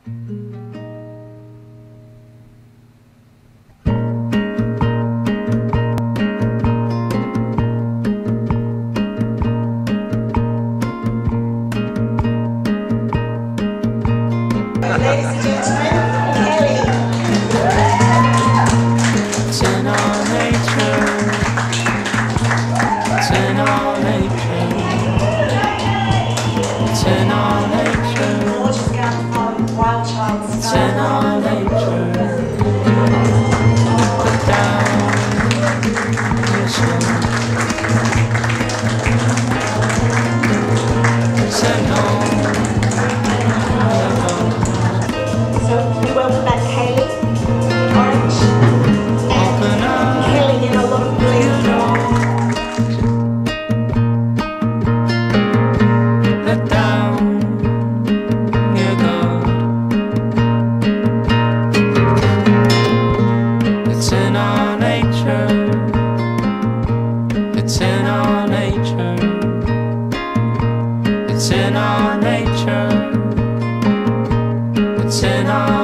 Ladies and gentlemen, Kelly. Turn on nature. Turn on nature. Turn on nature. Gorgeous girl from Wild Child Sky. Turn on nature. Put down your shoes. Turn on. It's in our nature. It's in our nature. It's in our